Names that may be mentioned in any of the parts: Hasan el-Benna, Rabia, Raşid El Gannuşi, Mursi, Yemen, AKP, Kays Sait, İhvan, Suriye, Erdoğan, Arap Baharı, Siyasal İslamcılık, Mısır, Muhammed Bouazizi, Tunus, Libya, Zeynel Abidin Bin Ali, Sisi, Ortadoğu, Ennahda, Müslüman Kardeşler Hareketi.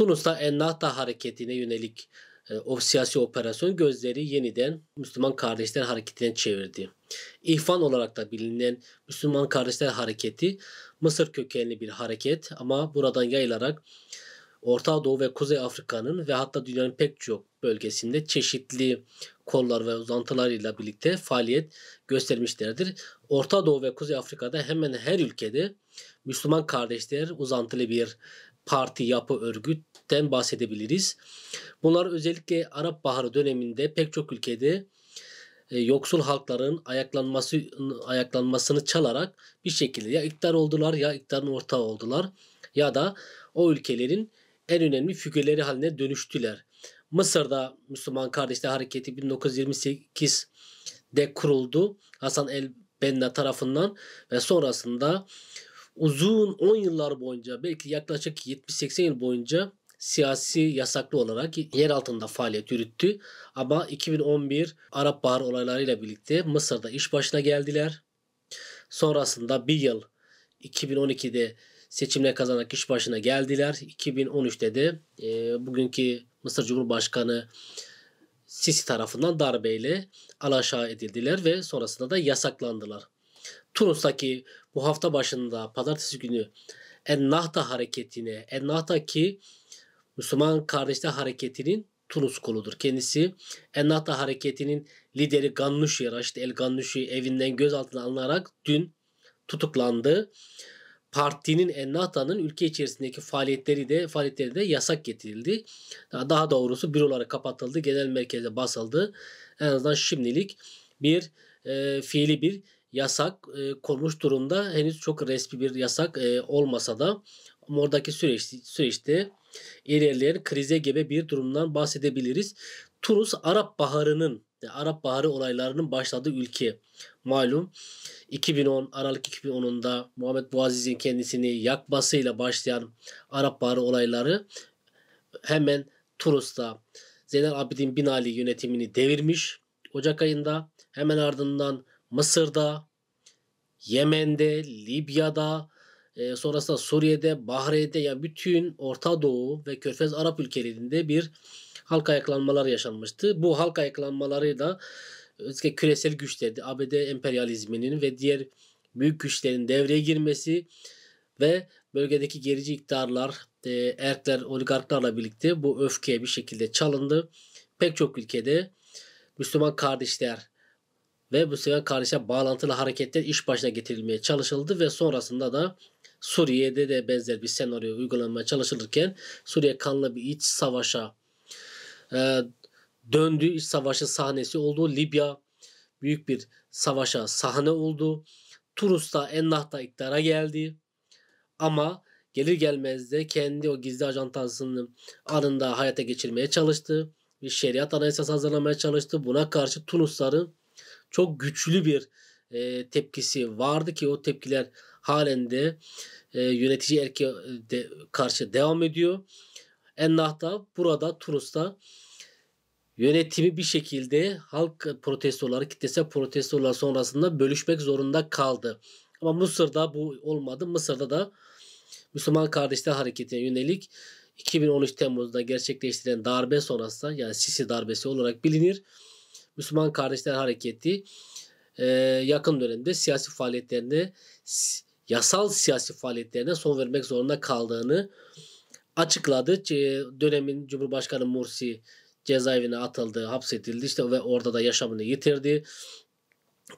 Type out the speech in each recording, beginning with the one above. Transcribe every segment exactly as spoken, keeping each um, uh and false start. Tunus'ta Ennahda hareketine yönelik o siyasi operasyon gözleri yeniden Müslüman Kardeşler Hareketi'ne çevirdi. İhvan olarak da bilinen Müslüman Kardeşler Hareketi Mısır kökenli bir hareket ama buradan yayılarak Orta Doğu ve Kuzey Afrika'nın ve hatta dünyanın pek çok bölgesinde çeşitli kollar ve uzantılarıyla birlikte faaliyet göstermişlerdir. Orta Doğu ve Kuzey Afrika'da hemen her ülkede Müslüman kardeşler uzantılı bir parti, yapı, örgütten bahsedebiliriz. Bunlar özellikle Arap Baharı döneminde pek çok ülkede yoksul halkların ayaklanması, ayaklanmasını çalarak bir şekilde ya iktidar oldular ya iktidarın ortağı oldular ya da o ülkelerin en önemli figürleri haline dönüştüler. Mısır'da Müslüman Kardeşler Hareketi bin dokuz yüz yirmi sekizde kuruldu Hasan el-Benna tarafından ve sonrasında uzun on yıllar boyunca, belki yaklaşık yetmiş seksen yıl boyunca siyasi yasaklı olarak yer altında faaliyet yürüttü. Ama iki bin on bir Arap Baharı olaylarıyla birlikte Mısır'da iş başına geldiler. Sonrasında bir yıl iki bin on ikide seçimle kazanarak iş başına geldiler. iki bin on üçte de e, bugünkü Mısır Cumhurbaşkanı Sisi tarafından darbeyle alaşağı edildiler ve sonrasında da yasaklandılar. Tunus'taki bu hafta başında pazartesi günü Ennahda hareketine, Ennahda ki Müslüman Kardeşler Hareketi'nin Tunus koludur kendisi. Ennahda hareketinin lideri Gannuşi, Raşid El Gannuşi evinden gözaltına alınarak dün tutuklandı. Partinin, Ennahta'nın ülke içerisindeki faaliyetleri de faaliyetleri de yasak getirildi. Daha doğrusu büroları kapatıldı, genel merkeze basıldı. En azından şimdilik bir e, fiili bir yasak e, konmuş durumda. Henüz çok resmi bir yasak e, olmasa da oradaki süreç, süreçte ilerleyen krize gebe bir durumdan bahsedebiliriz. Tunus, Arap Baharı'nın Arap Baharı olaylarının başladığı ülke. Malum iki bin on Aralık iki bin onunda Muhammed Bouazizi'nin kendisini yakmasıyla başlayan Arap Baharı olayları hemen Tunus'ta Zeynel Abidin Bin Ali yönetimini devirmiş Ocak ayında. Hemen ardından Mısır'da, Yemen'de, Libya'da, sonrasında Suriye'de, Bahreyn'de, yani bütün Orta Doğu ve Körfez Arap ülkelerinde bir halk ayaklanmaları yaşanmıştı. Bu halk ayaklanmaları da özellikle küresel güçlerdi. A B D emperyalizminin ve diğer büyük güçlerin devreye girmesi ve bölgedeki gerici iktidarlar, erkler, oligarklarla birlikte bu öfkeye bir şekilde çalındı. Pek çok ülkede Müslüman kardeşler ve Müslüman kardeşler bağlantılı hareketler iş başına getirilmeye çalışıldı ve sonrasında da Suriye'de de benzer bir senaryo uygulanmaya çalışılırken Suriye kanlı bir iç savaşa Ee, döndü, iç savaşı sahnesi oldu. Libya büyük bir savaşa sahne oldu. Tunus'ta Ennahda iktidara geldi. Ama gelir gelmez de kendi o gizli ajantasının anında hayata geçirmeye çalıştı. Bir şeriat anayasası hazırlamaya çalıştı. Buna karşı Tunusların çok güçlü bir e, tepkisi vardı ki o tepkiler halen de e, yönetici erkeğe de, karşı devam ediyor. Ennahda burada Tunus'ta yönetimi bir şekilde halk protestoları, kitlesel protestolar sonrasında bölüşmek zorunda kaldı. Ama Mısır'da bu olmadı. Mısır'da da Müslüman Kardeşler Hareketi'ne yönelik iki bin on üç Temmuz'da gerçekleştirilen darbe sonrasında, yani Sisi darbesi olarak bilinir, Müslüman Kardeşler Hareketi yakın dönemde siyasi faaliyetlerine, yasal siyasi faaliyetlerine son vermek zorunda kaldığını açıkladı. Dönemin Cumhurbaşkanı Mursi cezaevine atıldı, hapsedildi işte ve orada da yaşamını yitirdi.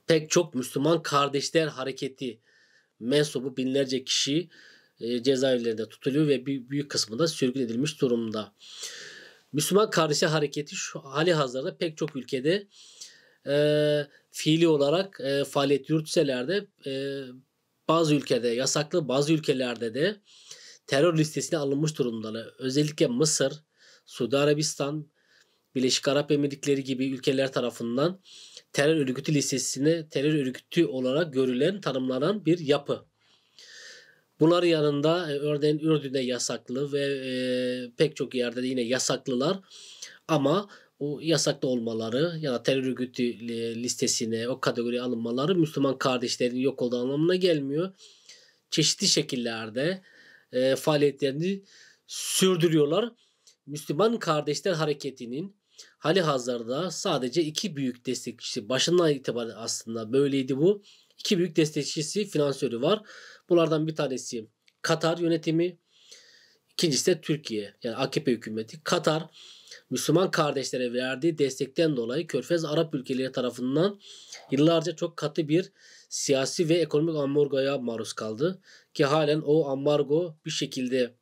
Pek çok Müslüman Kardeşler Hareketi mensubu binlerce kişi cezaevlerinde tutuluyor ve büyük kısmı da sürgün edilmiş durumda. Müslüman Kardeşler Hareketi şu hali hazırda pek çok ülkede e, fiili olarak e, faaliyet yürütseler de e, bazı ülkede yasaklı, bazı ülkelerde de terör listesine alınmış durumdalar. Özellikle Mısır, Suudi Arabistan, Birleşik Arap Emirlikleri gibi ülkeler tarafından terör örgütü listesine terör örgütü olarak görülen, tanımlanan bir yapı. Bunların yanında örneğin Ürdün'de yasaklı ve e, pek çok yerde de yine yasaklılar ama o yasaklı olmaları ya da terör örgütü listesine, o kategoriye alınmaları Müslüman kardeşlerin yok olduğu anlamına gelmiyor. Çeşitli şekillerde E, faaliyetlerini sürdürüyorlar. Müslüman Kardeşler Hareketi'nin halihazırda sadece iki büyük destekçisi, başından itibaren aslında böyleydi bu. İki büyük destekçisi, finansörü var. Bunlardan bir tanesi Katar yönetimi, ikincisi de Türkiye, yani A K P hükümeti. Katar Müslüman kardeşlere verdiği destekten dolayı Körfez Arap ülkeleri tarafından yıllarca çok katı bir siyasi ve ekonomik ambargoya maruz kaldı. Ki halen o ambargo bir şekilde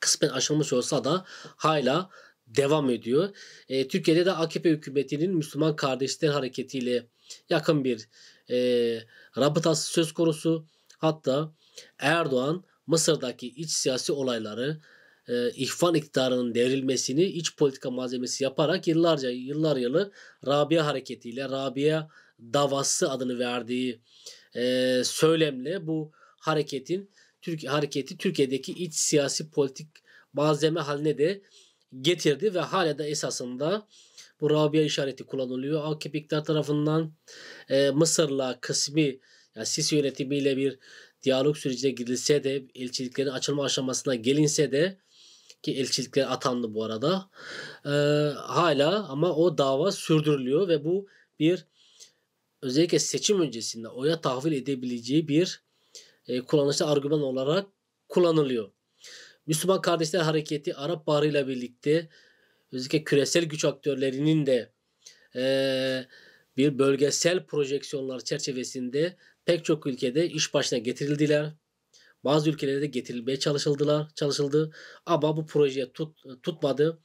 kısmen aşılmış olsa da hala devam ediyor. E, Türkiye'de de A K P hükümetinin Müslüman Kardeşler Hareketi ile yakın bir e, rabıtası söz konusu. Hatta Erdoğan Mısır'daki iç siyasi olayları, e, İhvan iktidarının devrilmesini iç politika malzemesi yaparak yıllarca yıllar yılı Rabia Hareketi ile Rabia davası adını verdiği e, söylemle bu hareketin Türk hareketi Türkiye'deki iç siyasi politik malzeme haline de getirdi ve hala da esasında bu Rabia işareti kullanılıyor. A K P iktidar tarafından e, Mısır'la kısmi, yani Sisi yönetimiyle bir diyalog sürecine girilse de, elçiliklerin açılma aşamasına gelinse de, ki elçilikler atandı bu arada, e, hala ama o dava sürdürülüyor ve bu bir özellikle seçim öncesinde oya tahvil edebileceği bir e, kullanışlı argüman olarak kullanılıyor. Müslüman Kardeşler Hareketi Arap Baharı ile birlikte özellikle küresel güç aktörlerinin de e, bir bölgesel projeksiyonlar çerçevesinde pek çok ülkede iş başına getirildiler. Bazı ülkelerde getirilmeye çalışıldılar, çalışıldı ama bu proje tut, tutmadı.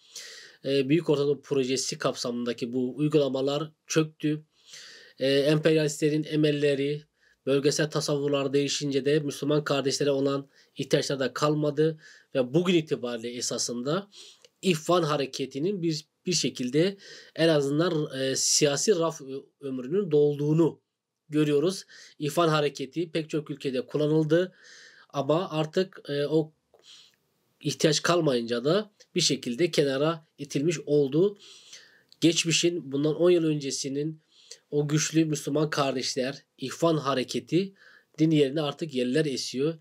E, Büyük Ortadoğu projesi kapsamındaki bu uygulamalar çöktü. E, emperyalistlerin emelleri, bölgesel tasavvurlar değişince de Müslüman kardeşlere olan ihtiyaçlar da kalmadı ve bugün itibariyle esasında İhvan hareketinin bir bir şekilde en azından e, siyasi raf ömrünün dolduğunu görüyoruz. İhvan hareketi pek çok ülkede kullanıldı ama artık e, o ihtiyaç kalmayınca da bir şekilde kenara itilmiş oldu. Geçmişin, bundan on yıl öncesinin o güçlü Müslüman kardeşler, İhvan hareketi din yerine artık yerler esiyor.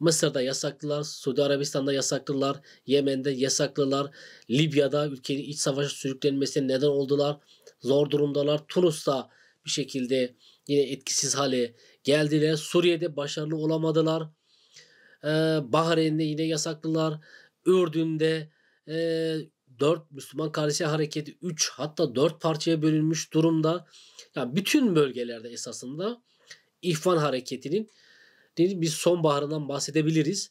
Mısır'da yasaklılar, Suudi Arabistan'da yasaklılar, Yemen'de yasaklılar, Libya'da ülkenin iç savaşa sürüklenmesine neden oldular, zor durumdalar. Tunus'ta bir şekilde yine etkisiz hale geldiler. Suriye'de başarılı olamadılar. Ee, Bahreyn'de yine yasaklılar. Ürdün'de e, dört Müslüman Kardeşler Hareketi üç hatta dört parçaya bölünmüş durumda. Yani bütün bölgelerde esasında İhvan hareketinin biz sonbaharından bahsedebiliriz.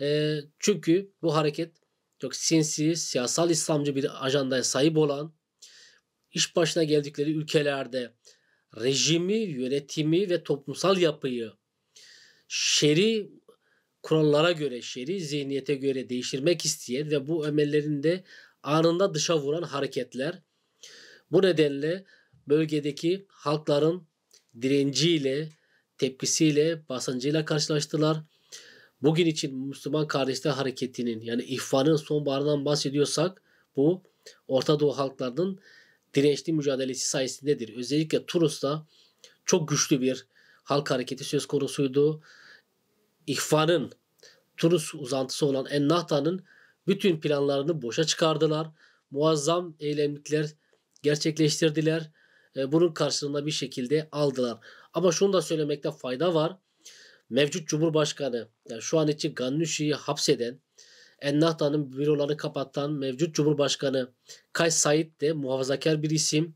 E, çünkü bu hareket çok sinsi, siyasal İslamcı bir ajandaya sahip olan, iş başına geldikleri ülkelerde rejimi, yönetimi ve toplumsal yapıyı şer'i kurallara göre, şer'i zihniyete göre değiştirmek isteyen ve bu emellerinde anında dışa vuran hareketler. Bu nedenle bölgedeki halkların direnciyle, tepkisiyle, basıncıyla karşılaştılar. Bugün için Müslüman Kardeşler Hareketi'nin, yani İhvan'ın sonbaharından bahsediyorsak, bu Orta Doğu halklarının dirençli mücadelesi sayesindedir. Özellikle Tunus'ta çok güçlü bir halk hareketi söz konusuydu. İhvan'ın Tunus uzantısı olan Ennahda'nın bütün planlarını boşa çıkardılar. Muazzam eylemlikler gerçekleştirdiler. Bunun karşılığında bir şekilde aldılar. Ama şunu da söylemekte fayda var. Mevcut Cumhurbaşkanı, yani şu an için Gannuşi'yi hapseden, Ennahda'nın bürolarını kapatan mevcut Cumhurbaşkanı Kays Sait de muhafazakar bir isim.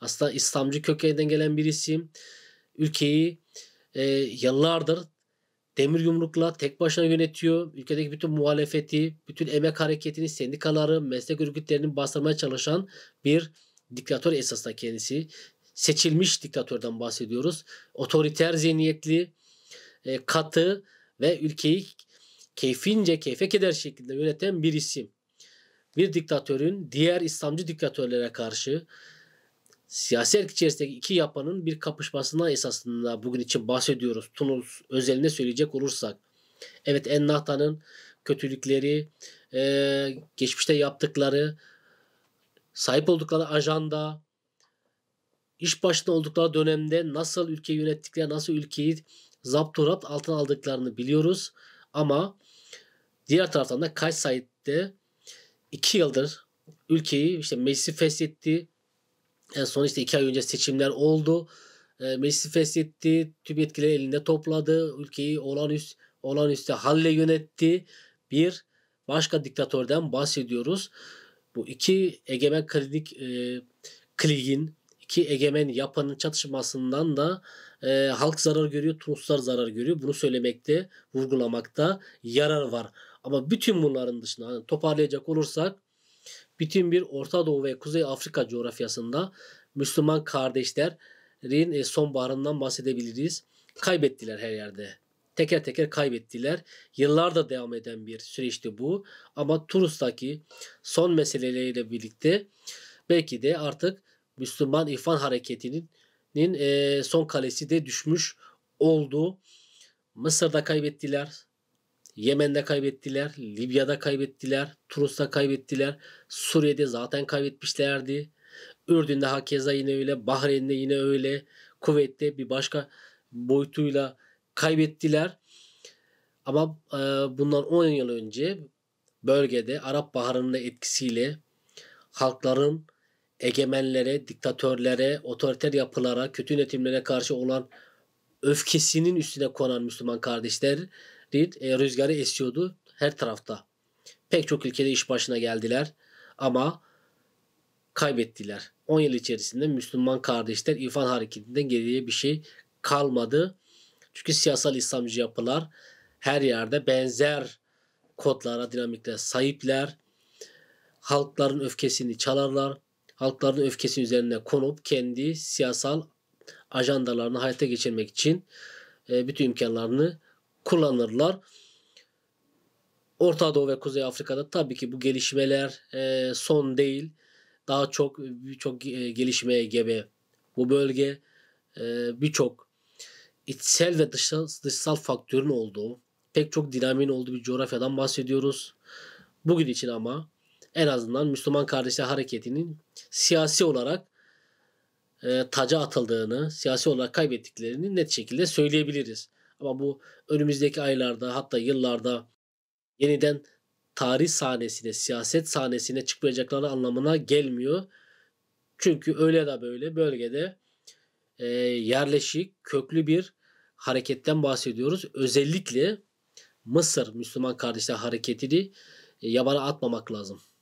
Aslında İslamcı kökenden gelen bir isim. Ülkeyi e, yıllardır demir yumrukla tek başına yönetiyor. Ülkedeki bütün muhalefeti, bütün emek hareketini, sendikaları, meslek örgütlerini bastırmaya çalışan bir diktatör esasında kendisi. Seçilmiş diktatörden bahsediyoruz. Otoriter zihniyetli, e, katı ve ülkeyi keyfince, keyfe keder şekilde yöneten bir isim. Bir diktatörün diğer İslamcı diktatörlere karşı siyasi erk içerisindeki iki yapının bir kapışmasından esasında bugün için bahsediyoruz. Tunus özelinde söyleyecek olursak. Evet, Ennahda'nın kötülükleri, e, geçmişte yaptıkları, sahip oldukları ajanda, iş başında oldukları dönemde nasıl ülkeyi yönettikleri, nasıl ülkeyi zapturapt altına aldıklarını biliyoruz. Ama Diğer taraftan da Kays Sait de iki yıldır ülkeyi işte meclisi feshetti. En son işte iki ay önce seçimler oldu. E, meclisi feshetti. Tüm yetkileri elinde topladı. Ülkeyi olağanüstü, olağanüstü halle yönetti. Bir başka diktatörden bahsediyoruz. Bu iki egemen klinik, e, kliğin, iki egemen yapının çatışmasından da e, halk zarar görüyor, Tunuslar zarar görüyor. Bunu söylemekte, vurgulamakta yarar var. Ama bütün bunların dışında hani toparlayacak olursak, bütün bir Orta Doğu ve Kuzey Afrika coğrafyasında Müslüman kardeşlerin e, sonbaharından bahsedebiliriz. Kaybettiler her yerde. Teker teker kaybettiler. Yıllarda devam eden bir süreçti bu. Ama Tunus'taki son meseleleriyle birlikte belki de artık Müslüman İhvan Hareketi'nin e, son kalesi de düşmüş oldu. Mısır'da kaybettiler. Yemen'de kaybettiler. Libya'da kaybettiler. Tunus'ta kaybettiler. Suriye'de zaten kaybetmişlerdi. Ürdün'de hakeza yine öyle. Bahreyn'de yine öyle. Kuveyt'te bir başka boyutuyla kaybettiler. Ama e, bundan on yıl önce bölgede Arap Baharı'nın etkisiyle halkların egemenlere, diktatörlere, otoriter yapılara, kötü yönetimlere karşı olan öfkesinin üstüne konan Müslüman kardeşlerin e, rüzgarı esiyordu her tarafta. Pek çok ülkede iş başına geldiler ama kaybettiler. on yıl içerisinde Müslüman kardeşler İhvan Hareketi'nden geriye bir şey kalmadı. Çünkü siyasal İslamcı yapılar her yerde benzer kodlara, dinamiklere sahipler. Halkların öfkesini çalarlar. Halkların öfkesi üzerine konup kendi siyasal ajandalarını hayata geçirmek için bütün imkanlarını kullanırlar. Orta Doğu ve Kuzey Afrika'da tabii ki bu gelişmeler son değil. Daha çok birçok gelişmeye gebe bu bölge, birçok içsel ve dışsal, dışsal faktörün olduğu, pek çok dinamiğin olduğu bir coğrafyadan bahsediyoruz. Bugün için ama en azından Müslüman Kardeşler Hareketi'nin siyasi olarak e, taca atıldığını, siyasi olarak kaybettiklerini net şekilde söyleyebiliriz. Ama bu önümüzdeki aylarda, hatta yıllarda yeniden tarih sahnesine, siyaset sahnesine çıkmayacakları anlamına gelmiyor. Çünkü öyle de böyle bölgede e, yerleşik, köklü bir hareketten bahsediyoruz. Özellikle Mısır Müslüman Kardeşler Hareketi'ni e, yabana atmamak lazım.